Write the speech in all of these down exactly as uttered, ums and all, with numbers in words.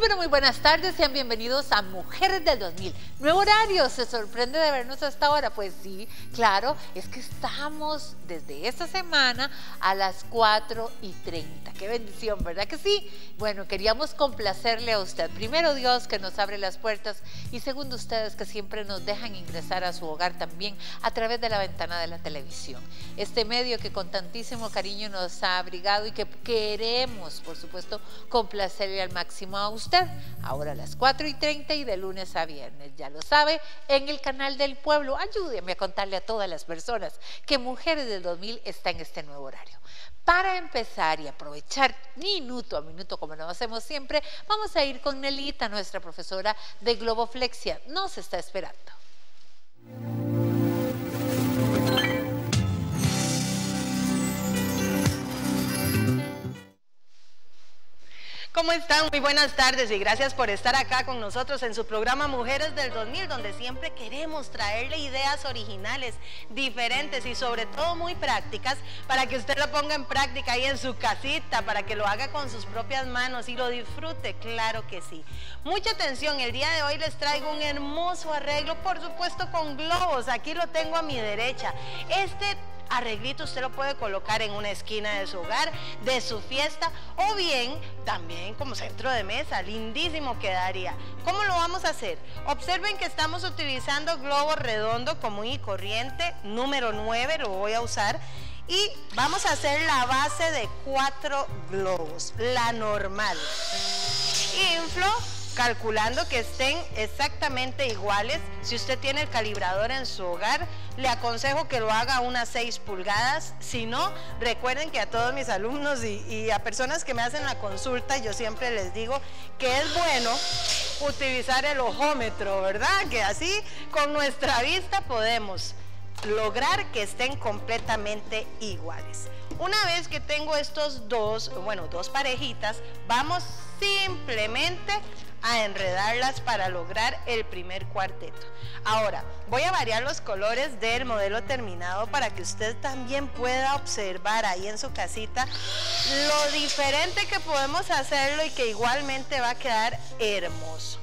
pero muy buenas tardes, sean bienvenidos a Mujeres del dos mil. Nuevo horario, ¿se sorprende de vernos hasta ahora? Pues sí, claro, es que estamos desde esta semana a las cuatro y treinta. Qué bendición, ¿verdad que sí? Bueno, queríamos complacerle a usted. Primero Dios, que nos abre las puertas, y segundo ustedes, que siempre nos dejan ingresar a su hogar también a través de la ventana de la televisión. Este medio que con tantísimo cariño nos ha abrigado y que queremos, por supuesto, complacerle al máximo a usted. Ahora a las cuatro y treinta y de lunes a viernes, ya lo sabe, en el canal del pueblo. Ayúdeme a contarle a todas las personas que Mujeres del dos mil está en este nuevo horario. Para empezar y aprovechar minuto a minuto, como lo hacemos siempre, vamos a ir con Nelita, nuestra profesora de Globoflexia. Nos está esperando. ¿Cómo están? Muy buenas tardes y gracias por estar acá con nosotros en su programa Mujeres del dos mil, donde siempre queremos traerle ideas originales, diferentes y sobre todo muy prácticas, para que usted la ponga en práctica ahí en su casita, para que lo haga con sus propias manos y lo disfrute, claro que sí. Mucha atención, el día de hoy les traigo un hermoso arreglo, por supuesto con globos, aquí lo tengo a mi derecha. Este arreglito usted lo puede colocar en una esquina de su hogar, de su fiesta, o bien también como centro de mesa, lindísimo quedaría. ¿Cómo lo vamos a hacer? Observen que estamos utilizando globo redondo común y corriente, número nueve lo voy a usar. Y vamos a hacer la base de cuatro globos, la normal. Inflo, calculando que estén exactamente iguales. Si usted tiene el calibrador en su hogar, le aconsejo que lo haga unas seis pulgadas. Si no, recuerden que a todos mis alumnos y, y a personas que me hacen la consulta, yo siempre les digo que es bueno utilizar el ojómetro, ¿verdad? Que así con nuestra vista podemos lograr que estén completamente iguales. Una vez que tengo estos dos, bueno, dos parejitas, vamos simplemente a enredarlas para lograr el primer cuarteto. Ahora, voy a variar los colores del modelo terminado para que usted también pueda observar ahí en su casita lo diferente que podemos hacerlo y que igualmente va a quedar hermoso.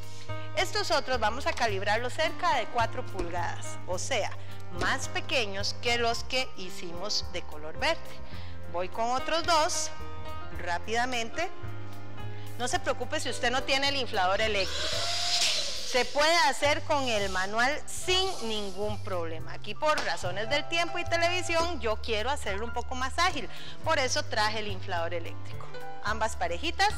Estos otros vamos a calibrarlos cerca de cuatro pulgadas, o sea, más pequeños que los que hicimos de color verde. Voy con otros dos rápidamente. No se preocupe si usted no tiene el inflador eléctrico, se puede hacer con el manual sin ningún problema. Aquí, por razones del tiempo y televisión, yo quiero hacerlo un poco más ágil, por eso traje el inflador eléctrico. Ambas parejitas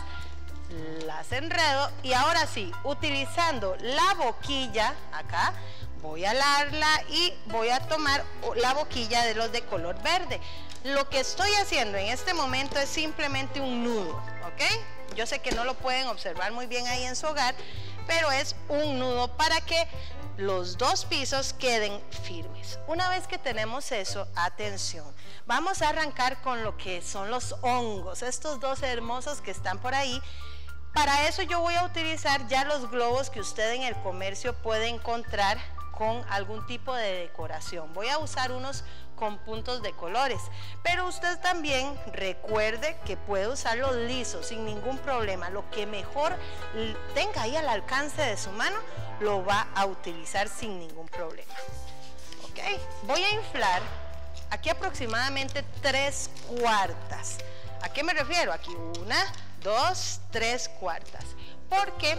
las enredo y ahora sí, utilizando la boquilla acá, voy a alarla y voy a tomar la boquilla de los de color verde. Lo que estoy haciendo en este momento es simplemente un nudo, ¿ok? Yo sé que no lo pueden observar muy bien ahí en su hogar, pero es un nudo para que los dos pisos queden firmes. Una vez que tenemos eso, atención, vamos a arrancar con lo que son los hongos, estos dos hermosos que están por ahí. Para eso yo voy a utilizar ya los globos que usted en el comercio puede encontrar con algún tipo de decoración. Voy a usar unos con puntos de colores, pero usted también recuerde que puede usarlos lisos sin ningún problema. Lo que mejor tenga ahí al alcance de su mano lo va a utilizar sin ningún problema. Ok, voy a inflar aquí aproximadamente tres cuartas. ¿A qué me refiero? Aquí una, dos, tres cuartas, porque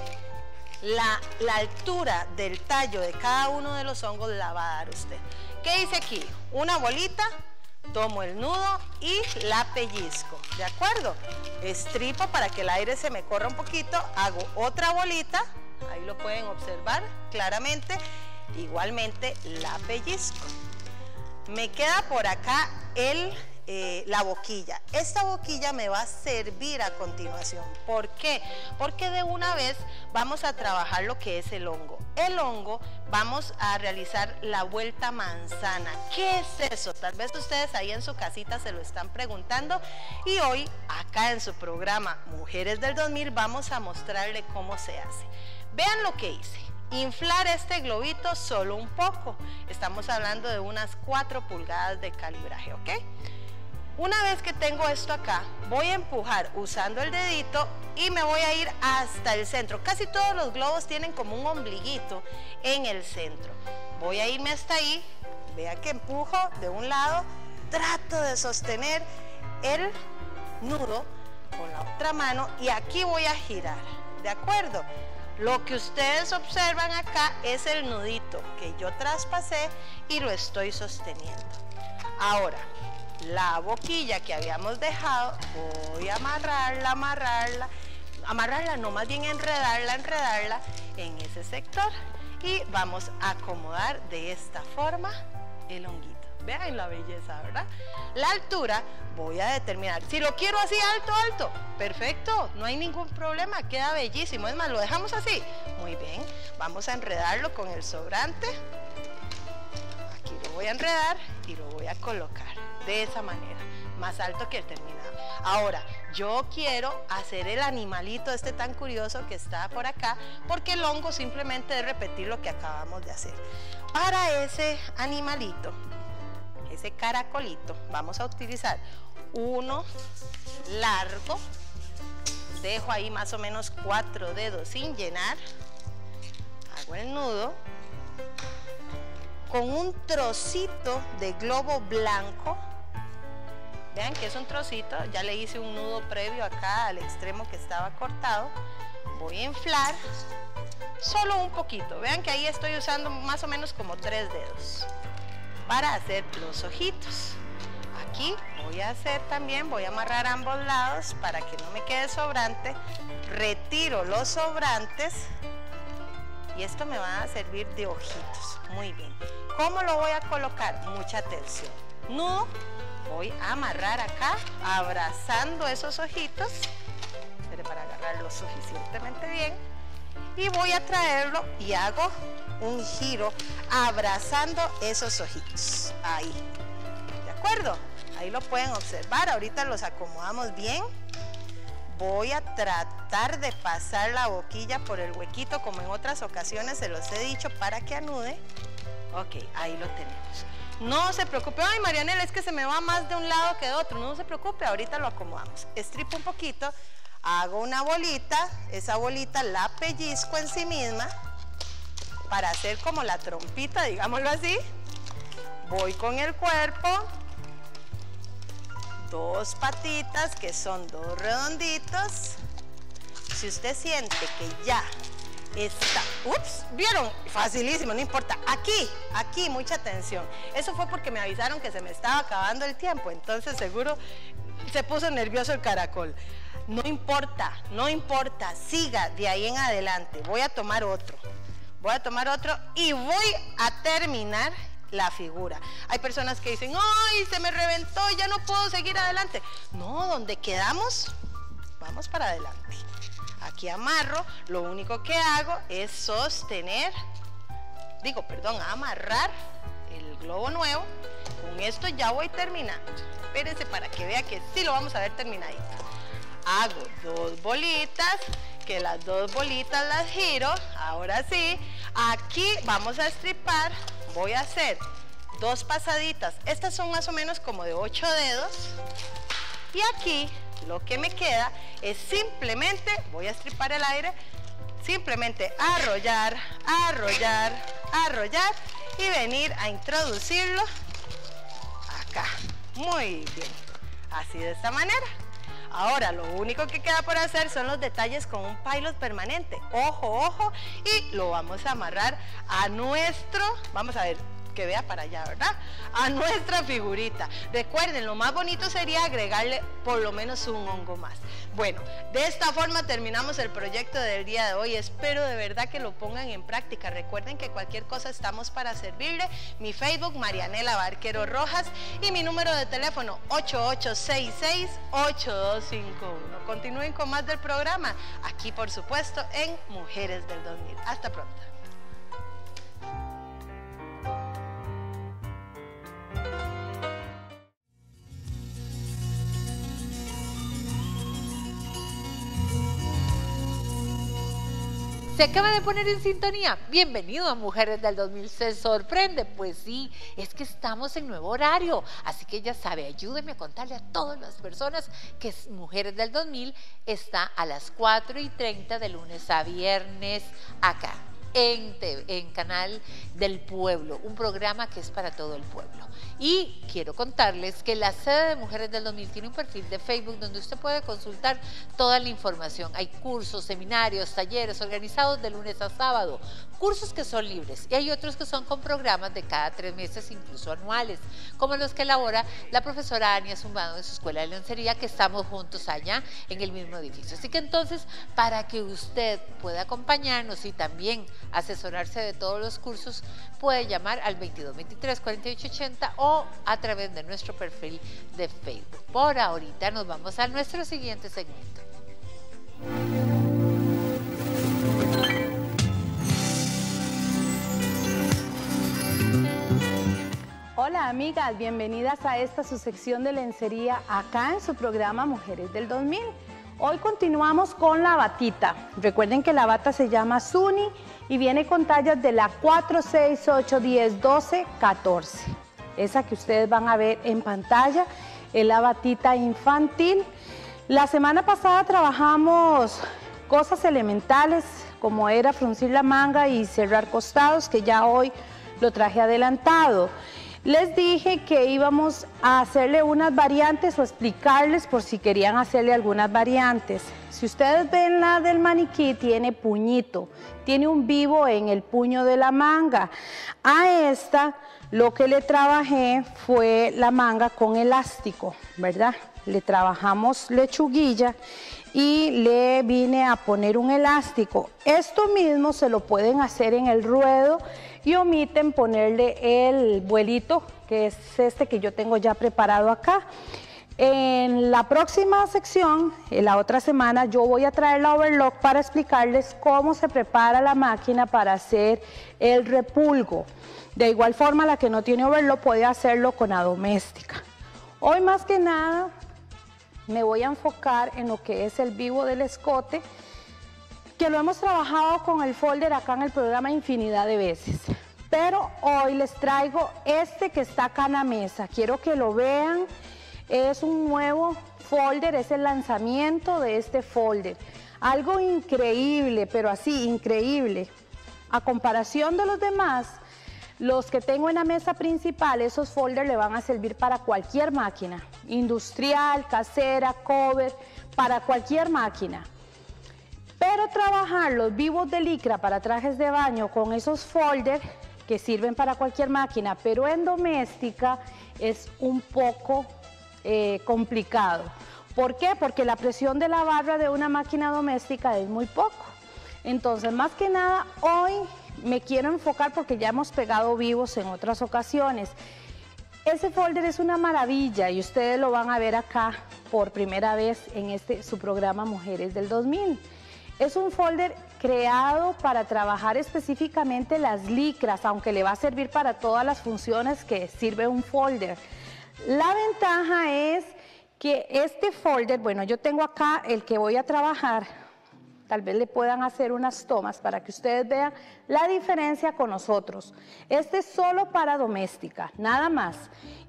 La, la altura del tallo de cada uno de los hongos la va a dar usted. ¿Qué hice aquí? Una bolita, tomo el nudo y la pellizco, ¿de acuerdo? Estripo para que el aire se me corra un poquito, hago otra bolita, ahí lo pueden observar claramente, igualmente la pellizco. Me queda por acá el... Eh, la boquilla. Esta boquilla me va a servir a continuación. ¿Por qué? Porque de una vez vamos a trabajar lo que es el hongo. El hongo vamos a realizar la vuelta manzana. ¿Qué es eso? Tal vez ustedes ahí en su casita se lo están preguntando, y hoy acá en su programa Mujeres del dos mil vamos a mostrarle cómo se hace. Vean lo que hice. Inflar este globito solo un poco. Estamos hablando de unas cuatro pulgadas de calibraje, ¿ok? Una vez que tengo esto acá, voy a empujar usando el dedito y me voy a ir hasta el centro. Casi todos los globos tienen como un ombliguito en el centro. Voy a irme hasta ahí, vea que empujo de un lado, trato de sostener el nudo con la otra mano y aquí voy a girar, ¿de acuerdo? Lo que ustedes observan acá es el nudito que yo traspasé y lo estoy sosteniendo. Ahora, la boquilla que habíamos dejado, voy a amarrarla, amarrarla, amarrarla, no, más bien enredarla, enredarla en ese sector. Y vamos a acomodar de esta forma el honguito. Vean la belleza, ¿verdad? La altura voy a determinar. Si lo quiero así, alto, alto, perfecto, no hay ningún problema, queda bellísimo. Es más, lo dejamos así. Muy bien, vamos a enredarlo con el sobrante. Aquí lo voy a enredar y lo voy a colocar de esa manera, más alto que el terminado. Ahora, yo quiero hacer el animalito este tan curioso que está por acá, porque el hongo simplemente es repetir lo que acabamos de hacer. Para ese animalito, ese caracolito, vamos a utilizar uno largo, dejo ahí más o menos cuatro dedos sin llenar, hago el nudo, con un trocito de globo blanco. Vean que es un trocito, ya le hice un nudo previo acá al extremo que estaba cortado. Voy a inflar solo un poquito. Vean que ahí estoy usando más o menos como tres dedos para hacer los ojitos. Aquí voy a hacer también, voy a amarrar ambos lados para que no me quede sobrante. Retiro los sobrantes y esto me va a servir de ojitos. Muy bien. ¿Cómo lo voy a colocar? Mucha atención. Nudo. Voy a amarrar acá, abrazando esos ojitos, pero para agarrarlo suficientemente bien. Y voy a traerlo y hago un giro abrazando esos ojitos. Ahí, ¿de acuerdo? Ahí lo pueden observar, ahorita los acomodamos bien. Voy a tratar de pasar la boquilla por el huequito, como en otras ocasiones se los he dicho, para que anude. Ok, ahí lo tenemos. No se preocupe, ay Marianela, es que se me va más de un lado que de otro. No se preocupe, ahorita lo acomodamos. Estripo un poquito, hago una bolita, esa bolita la pellizco en sí misma para hacer como la trompita, digámoslo así. Voy con el cuerpo, dos patitas que son dos redonditos. Si usted siente que ya está, ups, ¿vieron? Facilísimo, no importa. Aquí, aquí, mucha atención. Eso fue porque me avisaron que se me estaba acabando el tiempo, entonces seguro se puso nervioso el caracol. No importa, no importa, siga de ahí en adelante. Voy a tomar otro, voy a tomar otro y voy a terminar la figura. Hay personas que dicen, ¡ay, se me reventó, ya no puedo seguir adelante! No, donde quedamos, vamos para adelante. Aquí amarro, lo único que hago es sostener, digo, perdón, amarrar el globo nuevo. Con esto ya voy terminando. Espérense para que vea que sí lo vamos a ver terminadito. Hago dos bolitas, que las dos bolitas las giro. Ahora sí, aquí vamos a estripar, voy a hacer dos pasaditas. Estas son más o menos como de ocho dedos. Y aquí lo que me queda es simplemente, voy a estripar el aire, simplemente arrollar, arrollar, arrollar y venir a introducirlo acá. Muy bien, así de esta manera. Ahora lo único que queda por hacer son los detalles con un pilot permanente. Ojo, ojo, y lo vamos a amarrar a nuestro, vamos a ver, que vea para allá, ¿verdad? A nuestra figurita. Recuerden, lo más bonito sería agregarle por lo menos un hongo más. Bueno, de esta forma terminamos el proyecto del día de hoy. Espero de verdad que lo pongan en práctica. Recuerden que cualquier cosa estamos para servirle. Mi Facebook, Marianela Barquero Rojas, y mi número de teléfono ocho ocho seis seis, ocho dos cinco uno. Continúen con más del programa, aquí por supuesto en Mujeres del dos mil. Hasta pronto. Se acaba de poner en sintonía. Bienvenido a Mujeres del dos mil. ¿Se sorprende? Pues sí, es que estamos en nuevo horario. Así que ya sabe, ayúdeme a contarle a todas las personas que Mujeres del dos mil está a las cuatro y treinta de lunes a viernes acá. En, te, en Canal del Pueblo, un programa que es para todo el pueblo. Y quiero contarles que la sede de Mujeres del dos mil tiene un perfil de Facebook donde usted puede consultar toda la información. Hay cursos, seminarios, talleres organizados de lunes a sábado, cursos que son libres y hay otros que son con programas de cada tres meses, incluso anuales, como los que elabora la profesora Ania Zumbado de su Escuela de Lencería, que estamos juntos allá en el mismo edificio. Así que entonces, para que usted pueda acompañarnos y también asesorarse de todos los cursos, puede llamar al veintidós veintitrés cuarenta y ocho ochenta o a través de nuestro perfil de Facebook. Por ahorita nos vamos a nuestro siguiente segmento. Hola amigas, bienvenidas a esta su sección de lencería acá en su programa Mujeres del dos mil. Hoy continuamos con la batita. Recuerden que la bata se llama Suni y viene con tallas de la cuatro, seis, ocho, diez, doce, catorce. Esa que ustedes van a ver en pantalla es la batita infantil. La semana pasada trabajamos cosas elementales como era fruncir la manga y cerrar costados, que ya hoy lo traje adelantado. Les dije que íbamos a hacerle unas variantes o explicarles por si querían hacerle algunas variantes. Si ustedes ven la del maniquí, tiene puñito, tiene un vivo en el puño de la manga. A esta lo que le trabajé fue la manga con elástico, ¿verdad? Le trabajamos lechuguilla y le vine a poner un elástico. Esto mismo se lo pueden hacer en el ruedo y omiten ponerle el vuelito, que es este que yo tengo ya preparado acá. En la próxima sección, en la otra semana, yo voy a traer la overlock para explicarles cómo se prepara la máquina para hacer el repulgo. De igual forma, la que no tiene overlock puede hacerlo con la doméstica. Hoy más que nada me voy a enfocar en lo que es el vivo del escote, que lo hemos trabajado con el folder acá en el programa infinidad de veces, pero hoy les traigo este que está acá en la mesa. Quiero que lo vean, es un nuevo folder, es el lanzamiento de este folder, algo increíble, pero así increíble, a comparación de los demás. Los que tengo en la mesa principal, esos folders le van a servir para cualquier máquina, industrial, casera, cover, para cualquier máquina. Pero trabajar los vivos de licra para trajes de baño con esos folders que sirven para cualquier máquina, pero en doméstica es un poco eh, complicado. ¿Por qué? Porque la presión de la barra de una máquina doméstica es muy poco. Entonces, más que nada, hoy me quiero enfocar porque ya hemos pegado vivos en otras ocasiones. Ese folder es una maravilla y ustedes lo van a ver acá por primera vez en este, su programa Mujeres del dos mil. Es un folder creado para trabajar específicamente las licras, aunque le va a servir para todas las funciones que sirve un folder. La ventaja es que este folder, bueno, yo tengo acá el que voy a trabajar, tal vez le puedan hacer unas tomas para que ustedes vean la diferencia con nosotros. Este es solo para doméstica, nada más.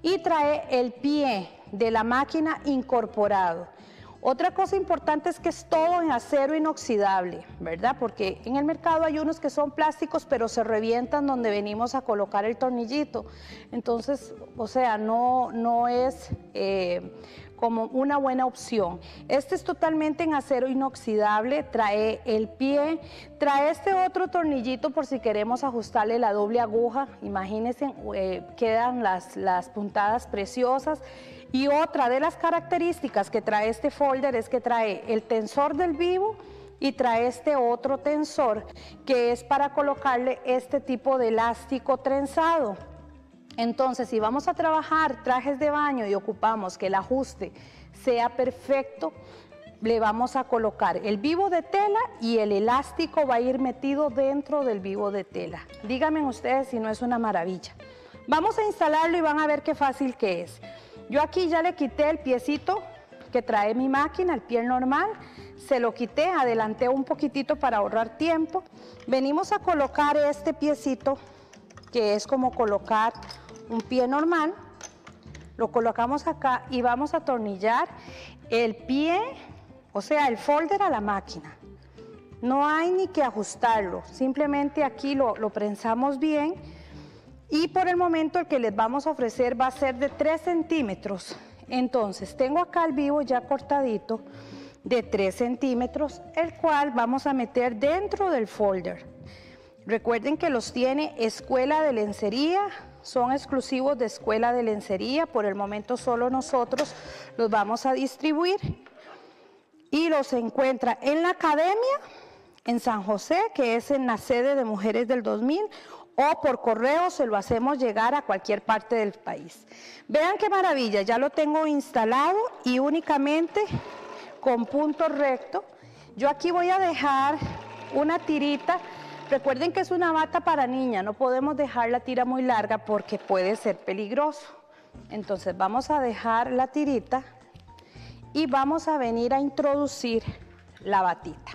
Y trae el pie de la máquina incorporado. Otra cosa importante es que es todo en acero inoxidable, ¿verdad? Porque en el mercado hay unos que son plásticos, pero se revientan donde venimos a colocar el tornillito. Entonces, o sea, no, no es eh, como una buena opción. Este es totalmente en acero inoxidable, trae el pie, trae este otro tornillito por si queremos ajustarle la doble aguja. Imagínense, eh, quedan las, las puntadas preciosas. Y otra de las características que trae este folder es que trae el tensor del vivo y trae este otro tensor que es para colocarle este tipo de elástico trenzado. Entonces, si vamos a trabajar trajes de baño y ocupamos que el ajuste sea perfecto, le vamos a colocar el vivo de tela y el elástico va a ir metido dentro del vivo de tela. Díganme ustedes si no es una maravilla. Vamos a instalarlo y van a ver qué fácil que es. Yo aquí ya le quité el piecito que trae mi máquina, el piel normal, se lo quité, adelanté un poquitito para ahorrar tiempo. Venimos a colocar este piecito, que es como colocar un pie normal, lo colocamos acá y vamos a atornillar el pie, o sea, el folder a la máquina. No hay ni que ajustarlo, simplemente aquí lo, lo prensamos bien. Y por el momento el que les vamos a ofrecer va a ser de tres centímetros. Entonces, tengo acá el vivo ya cortadito de tres centímetros, el cual vamos a meter dentro del folder. Recuerden que los tiene Escuela de Lencería, son exclusivos de Escuela de Lencería. Por el momento solo nosotros los vamos a distribuir. Y los encuentra en la academia, en San José, que es en la sede de Mujeres del dos mil, o por correo se lo hacemos llegar a cualquier parte del país. Vean qué maravilla, ya lo tengo instalado y únicamente con punto recto. Yo aquí voy a dejar una tirita, recuerden que es una bata para niña, no podemos dejar la tira muy larga porque puede ser peligroso. Entonces vamos a dejar la tirita y vamos a venir a introducir la batita.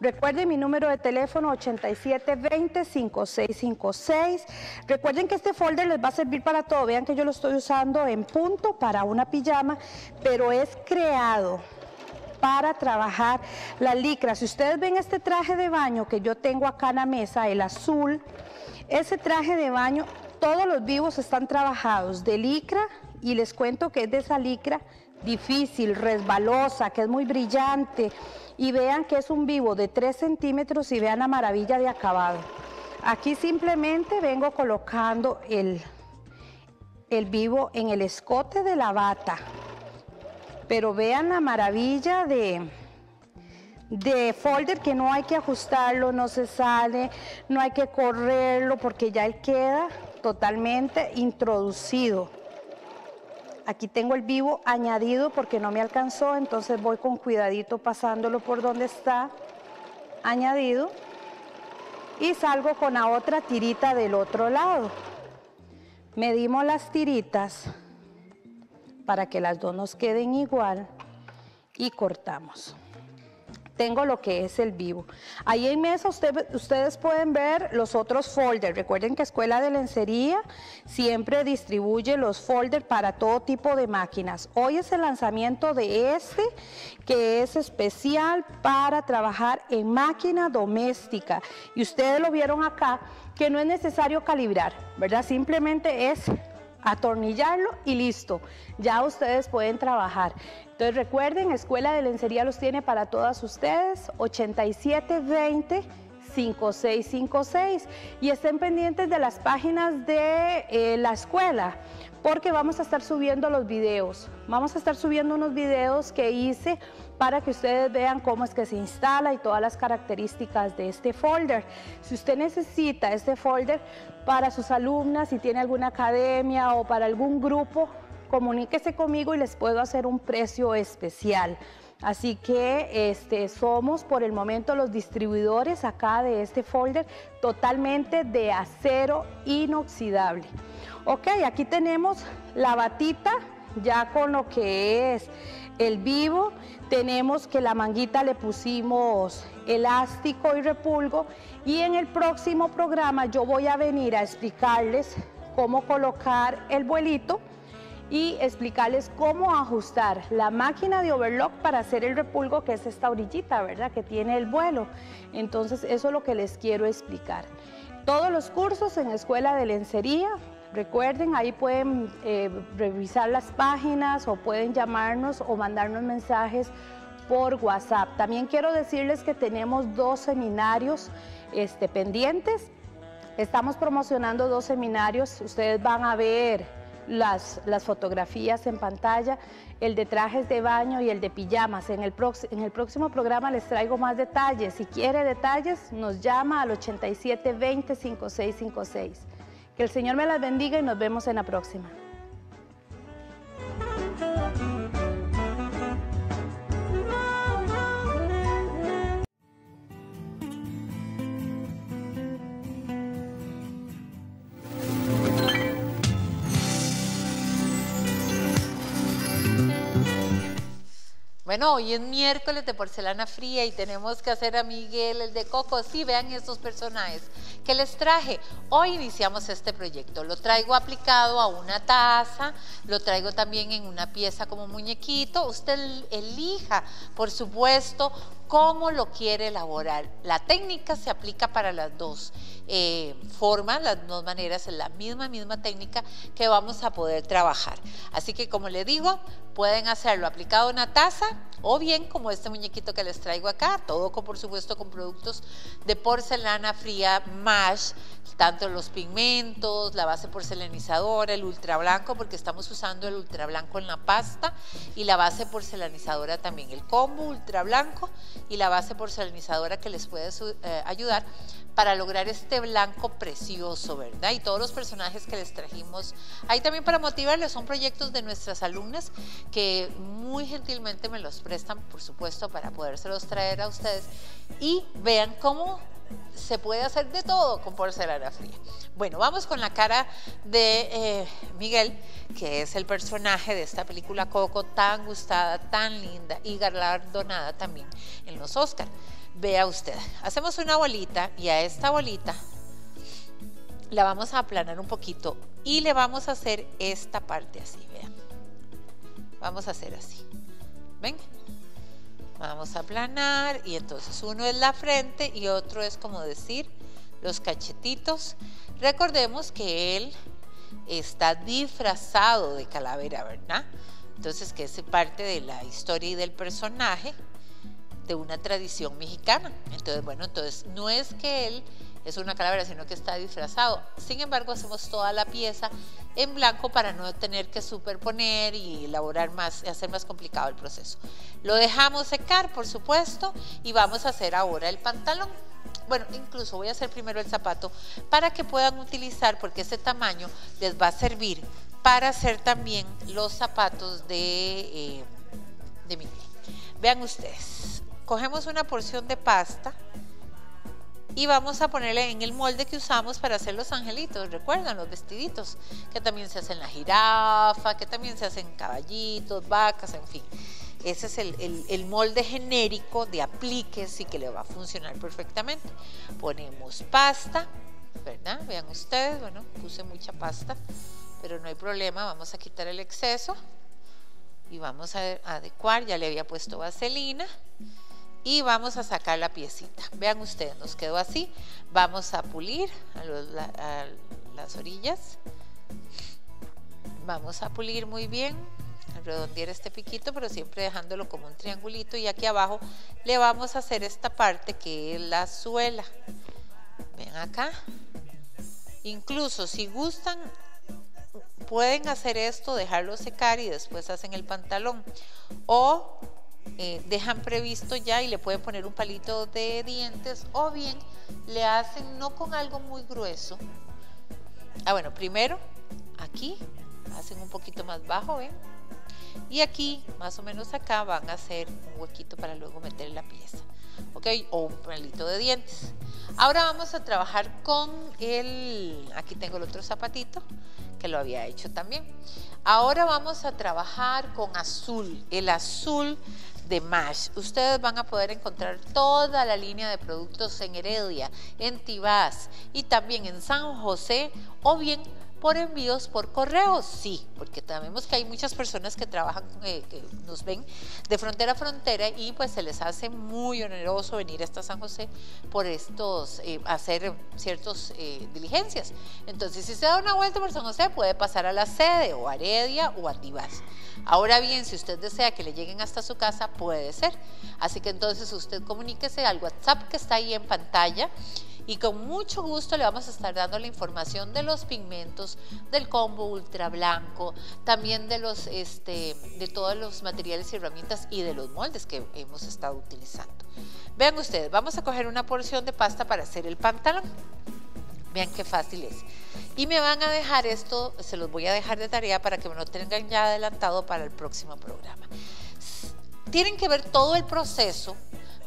Recuerden mi número de teléfono ochenta y siete veinte cincuenta y seis cincuenta y seis. Recuerden que este folder les va a servir para todo. Vean que yo lo estoy usando en punto para una pijama, pero es creado para trabajar la licra. Si ustedes ven este traje de baño que yo tengo acá en la mesa, el azul, ese traje de baño, todos los vivos están trabajados de licra y les cuento que es de esa licra difícil, resbalosa, que es muy brillante. Y vean que es un vivo de tres centímetros y vean la maravilla de acabado. Aquí simplemente vengo colocando el, el vivo en el escote de la bata. Pero vean la maravilla de, de folder, que no hay que ajustarlo, no se sale, no hay que correrlo porque ya él queda totalmente introducido. Aquí tengo el vivo añadido porque no me alcanzó, entonces voy con cuidadito pasándolo por donde está añadido y salgo con la otra tirita del otro lado. Medimos las tiritas para que las dos nos queden igual y cortamos. Tengo lo que es el vivo. Ahí en mesa usted, ustedes pueden ver los otros folders. Recuerden que Escuela de Lencería siempre distribuye los folders para todo tipo de máquinas. Hoy es el lanzamiento de este, que es especial para trabajar en máquina doméstica. Y ustedes lo vieron acá, que no es necesario calibrar, ¿verdad? Simplemente es atornillarlo y listo, ya ustedes pueden trabajar. Entonces recuerden, Escuela de Lencería los tiene para todas ustedes, ochenta y siete veinte cincuenta y seis cincuenta y seis, y estén pendientes de las páginas de eh, la escuela, porque vamos a estar subiendo los videos, vamos a estar subiendo unos videos que hice para que ustedes vean cómo es que se instala y todas las características de este folder. Si usted necesita este folder para sus alumnas, si tiene alguna academia o para algún grupo, comuníquese conmigo y les puedo hacer un precio especial. Así que este, somos por el momento los distribuidores acá de este folder totalmente de acero inoxidable. Ok, aquí tenemos la batita ya con lo que es el vivo. Tenemos que la manguita le pusimos elástico y repulgo. Y en el próximo programa yo voy a venir a explicarles cómo colocar el vuelito y explicarles cómo ajustar la máquina de overlock para hacer el repulgo, que es esta orillita, ¿verdad?, que tiene el vuelo. Entonces eso es lo que les quiero explicar. Todos los cursos en Escuela de Lencería, recuerden, ahí pueden eh, revisar las páginas o pueden llamarnos o mandarnos mensajes por WhatsApp. También quiero decirles que tenemos dos seminarios este, pendientes. Estamos promocionando dos seminarios, ustedes van a ver Las, las fotografías en pantalla, el de trajes de baño y el de pijamas. En el, prox, en el próximo programa les traigo más detalles. Si quiere detalles, nos llama al ochenta y siete veinte cincuenta y seis cincuenta y seis. Que el Señor me las bendiga y nos vemos en la próxima. Bueno, hoy es miércoles de Porcelana Fría y tenemos que hacer a Miguel, el de Coco. Sí, vean estos personajes que les traje. Hoy iniciamos este proyecto. Lo traigo aplicado a una taza, lo traigo también en una pieza como muñequito. Usted elija, por supuesto, cómo lo quiere elaborar. La técnica se aplica para las dos eh, formas, las dos maneras, es la misma, misma técnica que vamos a poder trabajar. Así que, como le digo, pueden hacerlo aplicado a una taza o bien como este muñequito que les traigo acá, todo con, por supuesto, con productos de Porcelana Fría MASH, tanto los pigmentos, la base porcelanizadora, el ultra blanco, porque estamos usando el ultra blanco en la pasta, y la base porcelanizadora también, el combo ultra blanco y la base porcelanizadora que les puede eh, ayudar para lograr este blanco precioso, ¿verdad? Y todos los personajes que les trajimos ahí también para motivarles son proyectos de nuestras alumnas que muy gentilmente me los prestan, por supuesto, para podérselos traer a ustedes y vean cómo se puede hacer de todo con porcelana fría. Bueno, vamos con la cara de eh, Miguel, que es el personaje de esta película Coco, tan gustada, tan linda y galardonada también en los Oscar. Vea usted, hacemos una bolita y a esta bolita la vamos a aplanar un poquito y le vamos a hacer esta parte así, vean. Vamos a hacer así, ¿ven? Vamos a aplanar y entonces uno es la frente y otro es, como decir, los cachetitos. Recordemos que él está disfrazado de calavera, ¿verdad? Entonces, que es parte de la historia y del personaje de una tradición mexicana. Entonces, bueno, entonces no es que él es una calavera, sino que está disfrazado. Sin embargo, hacemos toda la pieza en blanco para no tener que superponer y elaborar más, hacer más complicado el proceso. Lo dejamos secar, por supuesto, y vamos a hacer ahora el pantalón. Bueno, incluso voy a hacer primero el zapato para que puedan utilizar, porque ese tamaño les va a servir para hacer también los zapatos de, eh, de Miguel. Vean ustedes, cogemos una porción de pasta y vamos a ponerle en el molde que usamos para hacer los angelitos. Recuerdan los vestiditos, que también se hacen la jirafa, que también se hacen caballitos, vacas, en fin. Ese es el, el, el molde genérico de apliques y que le va a funcionar perfectamente. Ponemos pasta, ¿verdad? Vean ustedes, bueno, puse mucha pasta, pero no hay problema, vamos a quitar el exceso y vamos a adecuar. Ya le había puesto vaselina. Y vamos a sacar la piecita. Vean ustedes, nos quedó así. Vamos a pulir a, los, a las orillas. Vamos a pulir muy bien, a redondear este piquito, pero siempre dejándolo como un triangulito. Y aquí abajo le vamos a hacer esta parte que es la suela. Ven acá. Incluso si gustan, pueden hacer esto, dejarlo secar y después hacen el pantalón. O Eh, dejan previsto ya y le pueden poner un palito de dientes, o bien le hacen no con algo muy grueso. Ah, bueno, primero aquí hacen un poquito más bajo, ¿ven? Y aquí, más o menos acá, van a hacer un huequito para luego meter la pieza, ¿ok? O un palito de dientes. Ahora vamos a trabajar con el... Aquí tengo el otro zapatito que lo había hecho también. Ahora vamos a trabajar con azul, el azul de MASH. Ustedes van a poder encontrar toda la línea de productos en Heredia, en Tibás y también en San José, o bien por envíos por correo, sí, porque sabemos que hay muchas personas que trabajan, eh, que nos ven de frontera a frontera y pues se les hace muy oneroso venir hasta San José por estos, eh, hacer ciertas eh, diligencias. Entonces, si se da una vuelta por San José, puede pasar a la sede o a Heredia o a Tibás. Ahora bien, si usted desea que le lleguen hasta su casa, puede ser. Así que entonces usted comuníquese al WhatsApp que está ahí en pantalla. Y con mucho gusto le vamos a estar dando la información de los pigmentos, del combo ultra blanco, también de los este, de todos los materiales y herramientas y de los moldes que hemos estado utilizando. Vean ustedes, vamos a coger una porción de pasta para hacer el pantalón. Vean qué fácil es. Y me van a dejar esto, se los voy a dejar de tarea para que me lo tengan ya adelantado para el próximo programa. Tienen que ver todo el proceso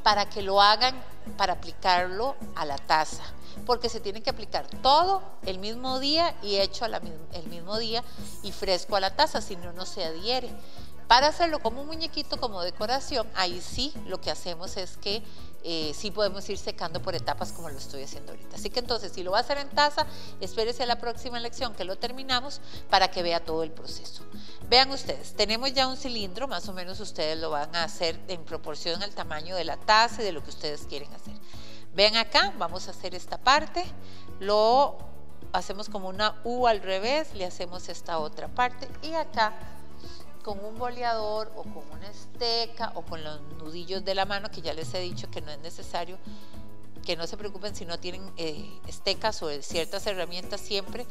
para que lo hagan, para aplicarlo a la taza, porque se tiene que aplicar todo el mismo día y hecho a la, el mismo día y fresco a la taza, si no, no se adhiere. Para hacerlo como un muñequito, como decoración, ahí sí lo que hacemos es que eh, sí podemos ir secando por etapas como lo estoy haciendo ahorita. Así que entonces, si lo va a hacer en taza, espérese a la próxima lección que lo terminamos para que vea todo el proceso. Vean ustedes, tenemos ya un cilindro, más o menos ustedes lo van a hacer en proporción al tamaño de la taza y de lo que ustedes quieren hacer. Vean acá, vamos a hacer esta parte, lo hacemos como una U al revés, le hacemos esta otra parte y acá con un boleador o con una esteca o con los nudillos de la mano, que ya les he dicho que no es necesario, que no se preocupen si no tienen eh, estecas o ciertas herramientas, siempre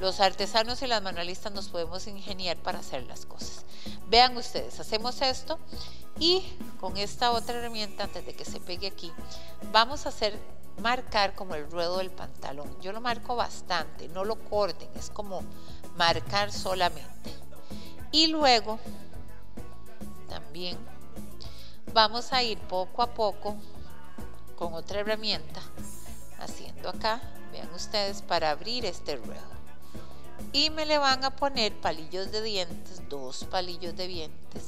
los artesanos y las manualistas nos podemos ingeniar para hacer las cosas. Vean ustedes, hacemos esto y con esta otra herramienta, antes de que se pegue aquí, vamos a hacer marcar como el ruedo del pantalón. Yo lo marco bastante, no lo corten, es como marcar solamente. Y luego también vamos a ir poco a poco con otra herramienta, haciendo acá, vean ustedes, para abrir este ruedo. Y me le van a poner palillos de dientes, dos palillos de dientes,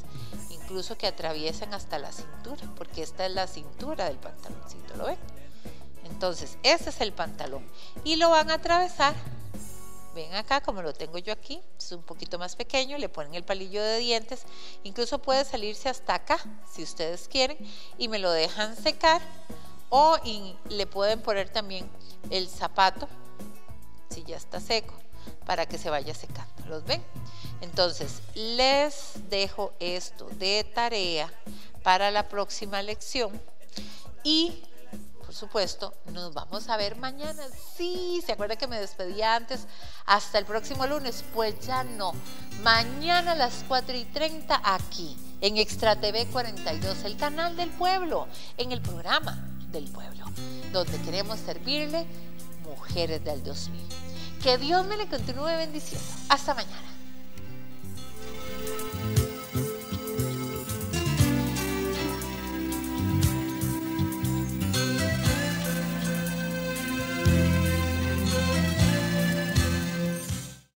incluso que atraviesan hasta la cintura, porque esta es la cintura del pantaloncito, ¿lo ven? Entonces, ese es el pantalón y lo van a atravesar. Ven acá, como lo tengo yo aquí, es un poquito más pequeño, le ponen el palillo de dientes, incluso puede salirse hasta acá, si ustedes quieren, y me lo dejan secar, o le pueden poner también el zapato, si ya está seco, para que se vaya secando, ¿los ven? Entonces, les dejo esto de tarea para la próxima lección y... por supuesto, nos vamos a ver mañana. Sí, ¿se acuerdan que me despedí antes? Hasta el próximo lunes. Pues ya no. Mañana a las cuatro y treinta aquí, en Extra T V cuarenta y dos, el canal del pueblo, en el programa del pueblo, donde queremos servirle, Mujeres del dos mil. Que Dios me le continúe bendiciendo. Hasta mañana.